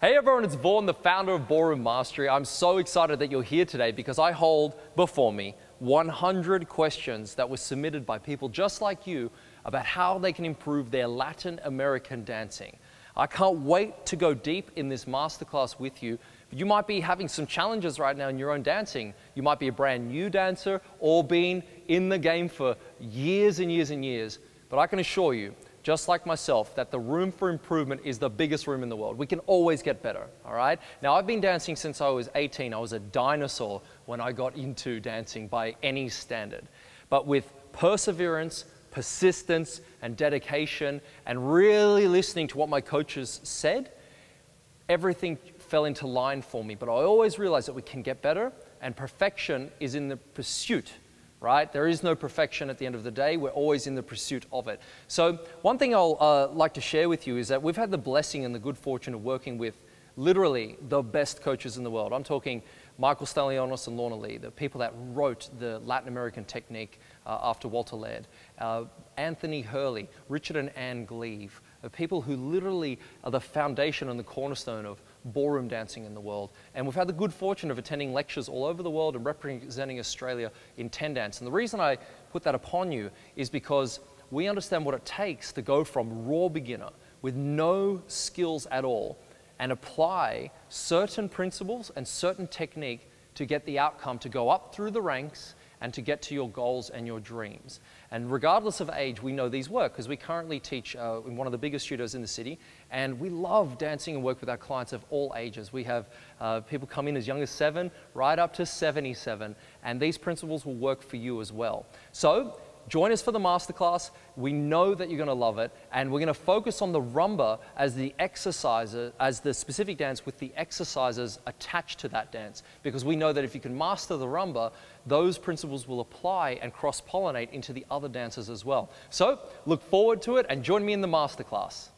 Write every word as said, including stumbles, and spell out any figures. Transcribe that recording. Hey everyone, it's Vaughan, the founder of Ballroom Mastery. I'm so excited that you're here today because I hold before me one hundred questions that were submitted by people just like you about how they can improve their Latin American dancing. I can't wait to go deep in this masterclass with you. You might be having some challenges right now in your own dancing. You might be a brand new dancer or been in the game for years and years and years, but I can assure you, just like myself, that the room for improvement is the biggest room in the world. We can always get better, all right? Now, I've been dancing since I was eighteen. I was a dinosaur when I got into dancing by any standard. But with perseverance, persistence, and dedication, and really listening to what my coaches said, everything fell into line for me. But I always realized that we can get better, and perfection is in the pursuit. Right? There is no perfection at the end of the day. We're always in the pursuit of it. So one thing I'll uh, like to share with you is that we've had the blessing and the good fortune of working with literally the best coaches in the world. I'm talking Michael Stallionos and Lorna Lee, the people that wrote the Latin American technique uh, after Walter Laird, uh, Anthony Hurley, Richard and Ann Gleave, the people who literally are the foundation and the cornerstone of ballroom dancing in the world. And we've had the good fortune of attending lectures all over the world and representing Australia in ten dance. And the reason I put that upon you is because we understand what it takes to go from raw beginner with no skills at all and apply certain principles and certain technique to get the outcome, to go up through the ranks and to get to your goals and your dreams. And regardless of age, we know these work because we currently teach uh, in one of the biggest studios in the city, and we love dancing and work with our clients of all ages. We have uh, people come in as young as seven, right up to seventy-seven, and these principles will work for you as well. So join us for the masterclass. We know that you're gonna love it, and we're gonna focus on the rumba as the exerciser, as the specific dance with the exercises attached to that dance, because we know that if you can master the rumba, those principles will apply and cross-pollinate into the other dances as well. So look forward to it and join me in the masterclass.